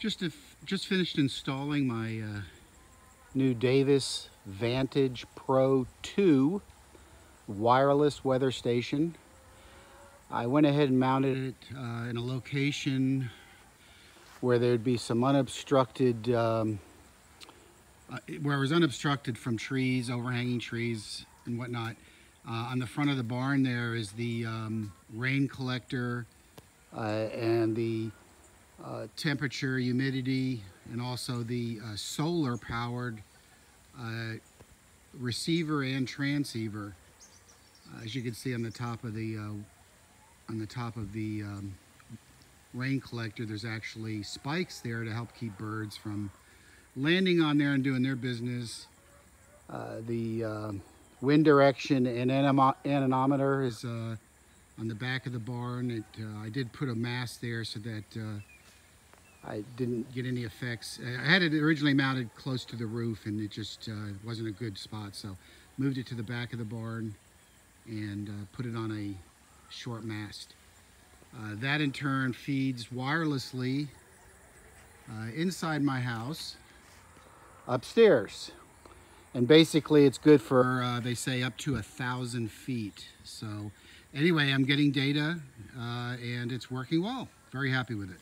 Just finished installing my new Davis Vantage Pro 2 wireless weather station. I went ahead and mounted it in a location where there'd be some unobstructed, where I was unobstructed from trees, overhanging trees and whatnot. On the front of the barn there is the rain collector and the temperature, humidity, and also the solar powered receiver and transceiver, as you can see on the top of the rain collector. There's actually spikes there to help keep birds from landing on there and doing their business. The wind direction and anemometer is on the back of the barn. I did put a mast there so that I didn't get any effects. I had it originally mounted close to the roof and it just wasn't a good spot, so moved it to the back of the barn and put it on a short mast. That in turn feeds wirelessly inside my house upstairs, and basically it's good for they say up to 1,000 feet. So anyway, I'm getting data and it's working well. Very happy with it.